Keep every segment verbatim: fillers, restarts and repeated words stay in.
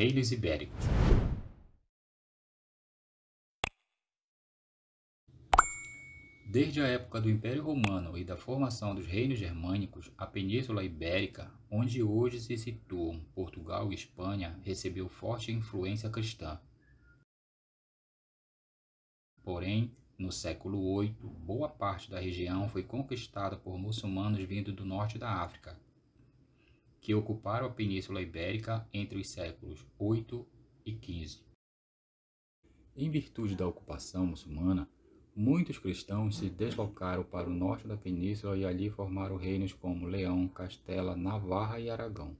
Reinos Ibéricos. Desde a época do Império Romano e da formação dos reinos germânicos, a Península Ibérica, onde hoje se situam Portugal e Espanha, recebeu forte influência cristã. Porém, no século oito, boa parte da região foi conquistada por muçulmanos vindos do norte da África, que ocuparam a Península Ibérica entre os séculos oito e quinze. Em virtude da ocupação muçulmana, muitos cristãos se deslocaram para o norte da península e ali formaram reinos como Leão, Castela, Navarra e Aragão.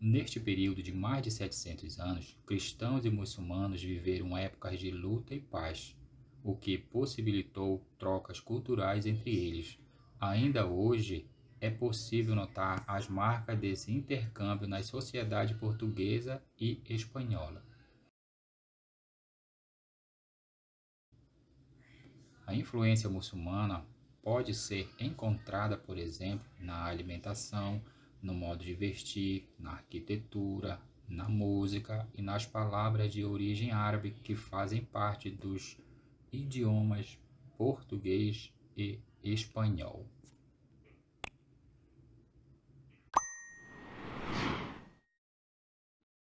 Neste período de mais de setecentos anos, cristãos e muçulmanos viveram épocas de luta e paz, o que possibilitou trocas culturais entre eles. Ainda hoje, é possível notar as marcas desse intercâmbio nas sociedades portuguesa e espanhola. A influência muçulmana pode ser encontrada, por exemplo, na alimentação, no modo de vestir, na arquitetura, na música e nas palavras de origem árabe que fazem parte dos idiomas português e espanhol.